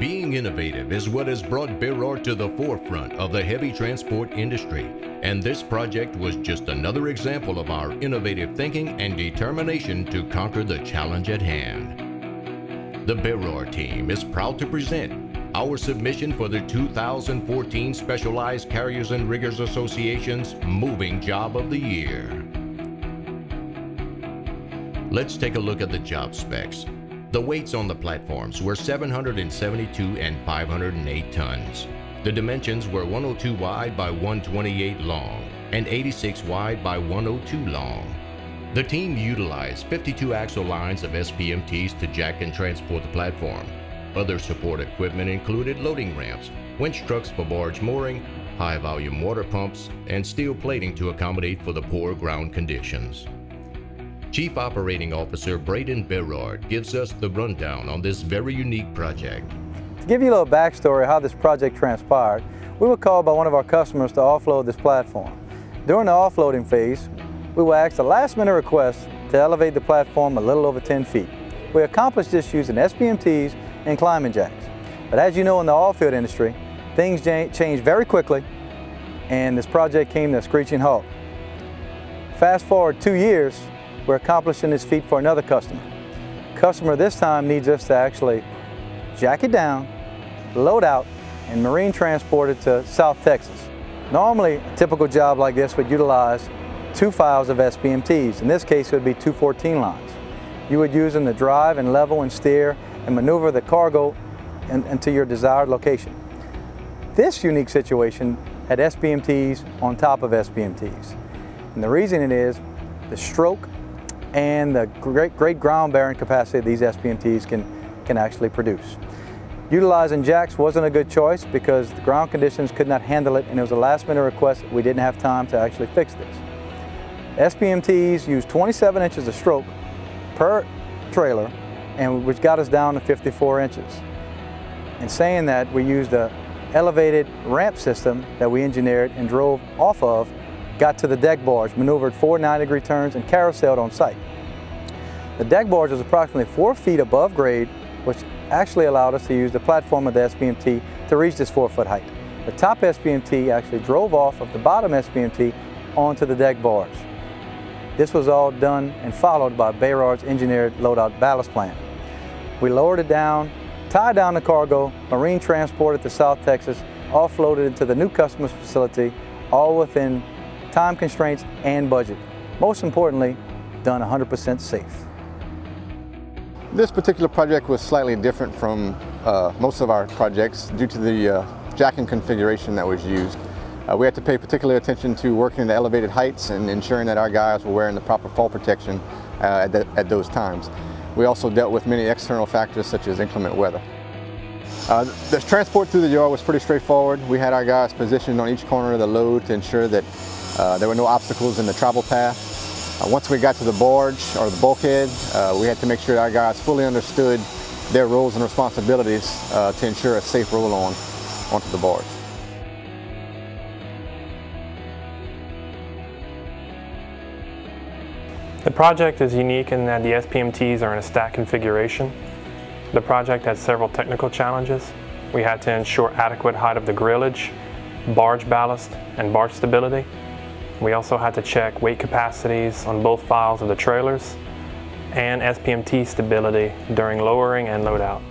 Being innovative is what has brought Berard to the forefront of the heavy transport industry, and this project was just another example of our innovative thinking and determination to conquer the challenge at hand. The Berard team is proud to present our submission for the 2014 Specialized Carriers and Riggers Association's Moving Job of the Year. Let's take a look at the job specs. The weights on the platforms were 772 and 508 tons. The dimensions were 102 wide by 128 long and 86 wide by 102 long. The team utilized 52 axle lines of SPMTs to jack and transport the platform. Other support equipment included loading ramps, winch trucks for barge mooring, high-volume water pumps, and steel plating to accommodate for the poor ground conditions. Chief Operating Officer Braden Berard gives us the rundown on this very unique project. To give you a little backstory how this project transpired, we were called by one of our customers to offload this platform. During the offloading phase, we were asked a last-minute request to elevate the platform a little over 10 feet. We accomplished this using SPMTs and climbing jacks. But as you know, in the oilfield industry, things change very quickly, and this project came to a screeching halt. Fast forward 2 years, we're accomplishing this feat for another customer. Customer this time needs us to actually jack it down, load out, and marine transport it to South Texas. Normally, a typical job like this would utilize 2 files of SPMTs. In this case, it would be 214 lines. You would use them to drive and level and steer and maneuver the cargo into your desired location. This unique situation had SPMTs on top of SPMTs. And the reason it is the stroke and the great ground bearing capacity these SPMTs can actually produce. Utilizing jacks wasn't a good choice because the ground conditions could not handle it, and it was a last minute request. We didn't have time to actually fix this. SPMTs use 27 inches of stroke per trailer, and which got us down to 54 inches. In saying that, we used an elevated ramp system that we engineered and drove off of, got to the deck barge, maneuvered 4 90-degree turns, and carouseled on site. The deck barge was approximately 4 feet above grade, which actually allowed us to use the platform of the SPMT to reach this 4-foot height. The top SPMT actually drove off of the bottom SPMT onto the deck barge. This was all done and followed by Berard's engineered loadout ballast plan. We lowered it down, tied down the cargo, marine transported to South Texas, offloaded into the new customer's facility, all within time constraints and budget. Most importantly, done 100% safe. This particular project was slightly different from most of our projects due to the jacking configuration that was used. We had to pay particular attention to working at elevated heights and ensuring that our guys were wearing the proper fall protection at those times. We also dealt with many external factors such as inclement weather. The transport through the yard was pretty straightforward. We had our guys positioned on each corner of the load to ensure that there were no obstacles in the travel path. Once we got to the barge or the bulkhead, we had to make sure our guys fully understood their roles and responsibilities to ensure a safe roll-on onto the barge. The project is unique in that the SPMTs are in a stack configuration. The project had several technical challenges. We had to ensure adequate height of the grillage, barge ballast, and barge stability. We also had to check weight capacities on both files of the trailers and SPMT stability during lowering and loadout.